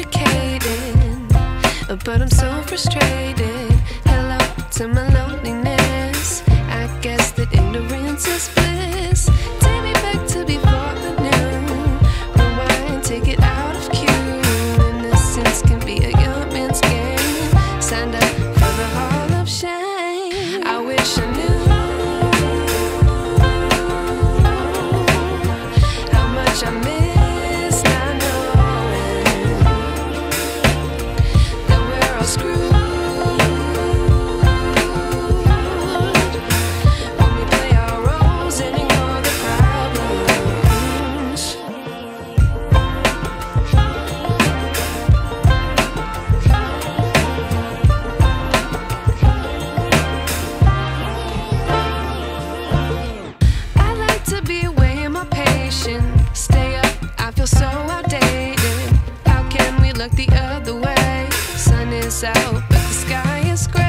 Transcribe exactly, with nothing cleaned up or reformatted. educated, but I'm so frustrated. Hello to my loneliness. I guess that ignorance is bliss. Take me back to before the new. Rewind, take it out of cue. Innocence can be a young man's game. Signed up for the Hall of Shame. I wish I knew. Stay up, I feel so outdated. How can we look the other way? Sun is out, but the sky is gray.